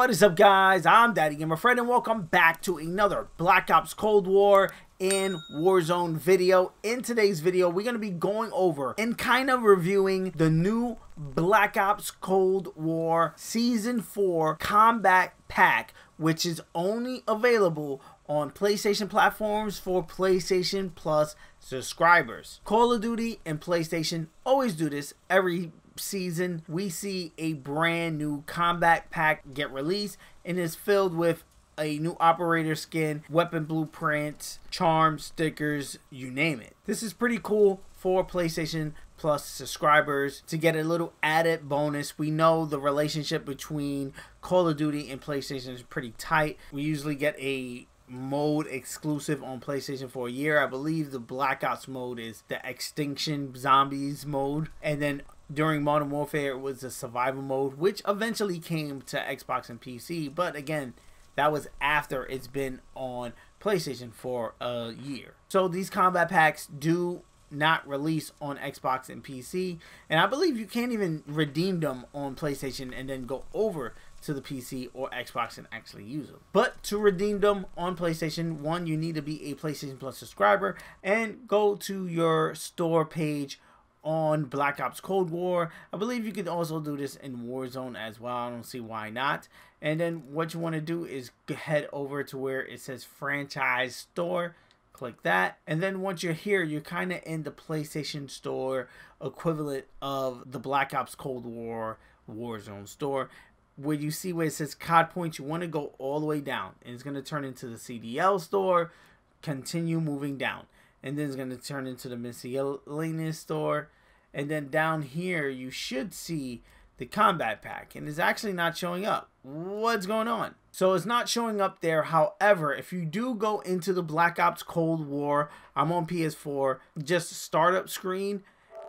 What is up, guys? I'm Daddy Gamer Fred, and welcome back to another Black Ops Cold War and Warzone video. In today's video, we're going to be going over and kind of reviewing the new Black Ops Cold War Season 4 Combat Pack, which is only available on PlayStation platforms for PlayStation Plus subscribers. Call of Duty and PlayStation always do this. Every season we see a brand new combat pack get released, and is filled with a new operator skin, weapon blueprints, charms, stickers, you name it. This is pretty cool for PlayStation Plus subscribers to get a little added bonus. We know the relationship between Call of Duty and PlayStation is pretty tight. We usually get a mode exclusive on PlayStation for a year. I believe the Black Ops mode is the Extinction Zombies mode, and then during Modern Warfare, it was the survival mode, which eventually came to Xbox and PC. But again, that was after it's been on PlayStation for a year. So these combat packs do not release on Xbox and PC. And I believe you can't even redeem them on PlayStation and then go over to the PC or Xbox and actually use them. But to redeem them on PlayStation 1, you need to be a PlayStation Plus subscriber and go to your store page on Black Ops Cold War. I believe you could also do this in Warzone as well. I don't see why not. And then what you want to do is head over to where it says franchise store, click that, and then once you're here, you're kind of in the PlayStation store equivalent of the Black Ops Cold War Warzone store, where you see where it says COD points. You want to go all the way down, and it's going to turn into the CDL store, continue moving down, and then it's going to turn into the miscellaneous store, and then down here you should see the combat pack, and it's actually not showing up. What's going on? So it's not showing up there. However, if you do go into the Black Ops Cold War, I'm on PS4, just startup screen,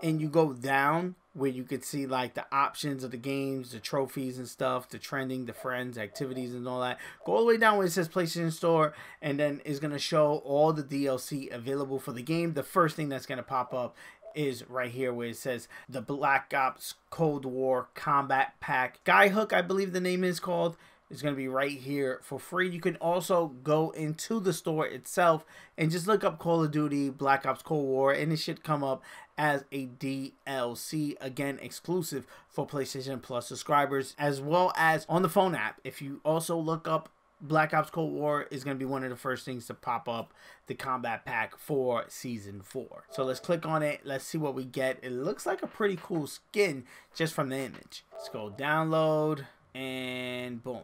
and you go down where you could see like the options of the games, the trophies and stuff, the trending, the friends, activities and all that. Go all the way down where it says PlayStation Store, and then it's going to show all the DLC available for the game. The first thing that's going to pop up is right here where it says the Black Ops Cold War Combat Pack. Skyhook, I believe the name is called. It's going to be right here for free. You can also go into the store itself and just look up Call of Duty Black Ops Cold War, and it should come up as a DLC, again exclusive for PlayStation Plus subscribers, as well as on the phone app. If you also look up Black Ops Cold War, is going to be one of the first things to pop up, the combat pack for season 4. So let's click on it. Let's see what we get. It looks like a pretty cool skin just from the image. Let's go download, and boom.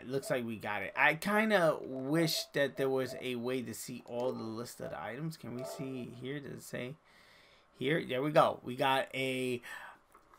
It looks like we got it. I kind of wish that there was a way to see all the listed items. Can we see here? Does it say here? There we go. We got a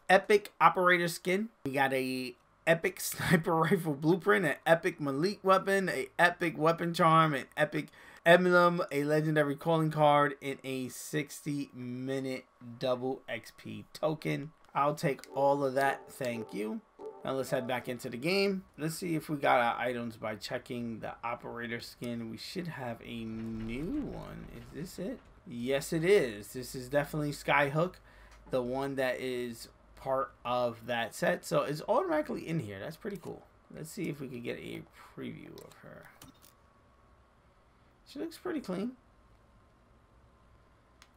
epic operator skin. We got a epic sniper rifle blueprint, an epic Malik weapon, a epic weapon charm, an epic emblem, a legendary calling card, and a 60-minute double XP token. I'll take all of that. Thank you. Now let's head back into the game. Let's see if we got our items by checking the operator skin. We should have a new one. Is this it? Yes, it is. This is definitely Skyhook, the one that is part of that set. So it's automatically in here. That's pretty cool. Let's see if we can get a preview of her. She looks pretty clean.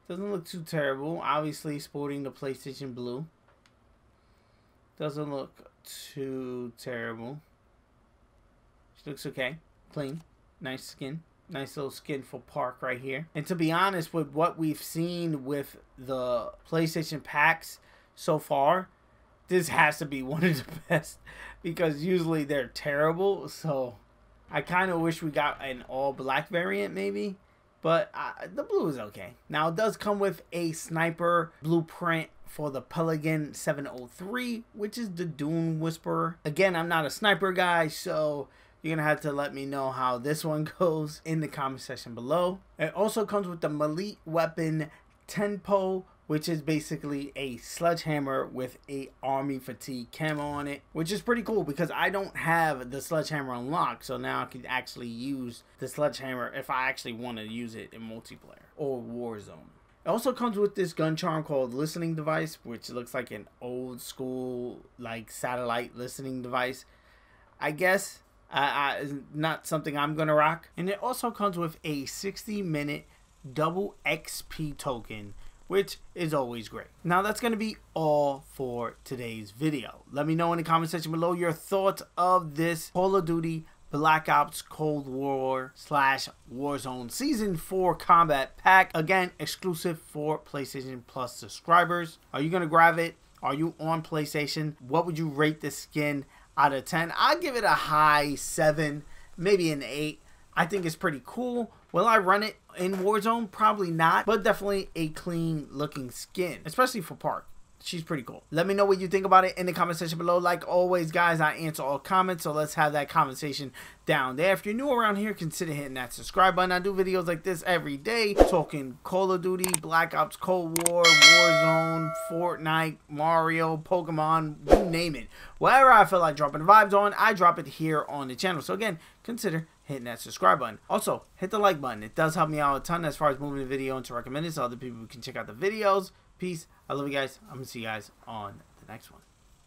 Doesn't look too terrible. Obviously sporting the PlayStation blue. Doesn't look too terrible. She looks okay. Clean. Nice skin. Nice little skin for Park right here. And to be honest, with what we've seen with the PlayStation packs so far, this has to be one of the best, because usually they're terrible. So I kind of wish we got an all black variant maybe. But the blue is okay. Now, it does come with a sniper blueprint for the Pelican 703, which is the Dune Whisperer. Again, I'm not a sniper guy, so you're going to have to let me know how this one goes in the comment section below. It also comes with the Malik weapon Tenpo, which is basically a sledgehammer with a army fatigue camo on it, which is pretty cool because I don't have the sledgehammer unlocked, so now I can actually use the sledgehammer if I actually want to use it in multiplayer or Warzone. It also comes with this gun charm called listening device, which looks like an old school like satellite listening device. I guess. Not something I'm going to rock. And it also comes with a 60-minute double XP token, which is always great. Now that's going to be all for today's video. Let me know in the comment section below your thoughts of this Call of Duty Black Ops Cold War / Warzone Season 4 Combat Pack. Again, exclusive for PlayStation Plus subscribers. Are you going to grab it? Are you on PlayStation? What would you rate this skin out of 10? I'd give it a high 7, maybe an 8. I think it's pretty cool. Will I run it in Warzone? Probably not, but definitely a clean looking skin, especially for Park. She's pretty cool. Let me know what you think about it in the comment section below. Like always, guys, I answer all comments, so let's have that conversation down there. If you're new around here, consider hitting that subscribe button. I do videos like this every day, talking Call of Duty, Black Ops Cold War, Warzone, Fortnite, Mario, Pokemon, you name it. Whatever I feel like dropping vibes on, I drop it here on the channel. So again, consider hitting that subscribe button. Also, hit the like button. It does help me out a ton as far as moving the video into recommended so other people can check out the videos. Peace. I love you guys. I'm going to see you guys on the next one.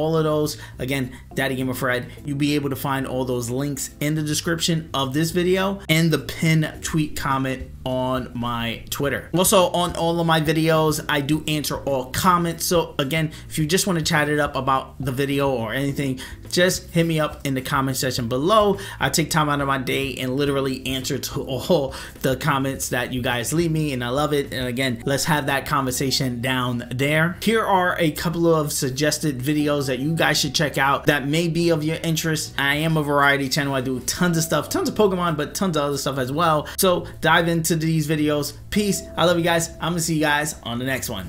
all of those. Again, Daddy Gamer Fred. You'll be able to find all those links in the description of this video and the pinned tweet comment on my Twitter. Also, on all of my videos, I do answer all comments. So again, if you just want to chat it up about the video or anything, just hit me up in the comment section below. I take time out of my day and literally answer to all the comments that you guys leave me, and I love it. And again, let's have that conversation down there. Here are a couple of suggested videos that you guys should check out that may be of your interest. I am a variety channel. I do tons of stuff, tons of Pokemon, but tons of other stuff as well. So dive into these videos. Peace. I love you guys. I'm gonna see you guys on the next one.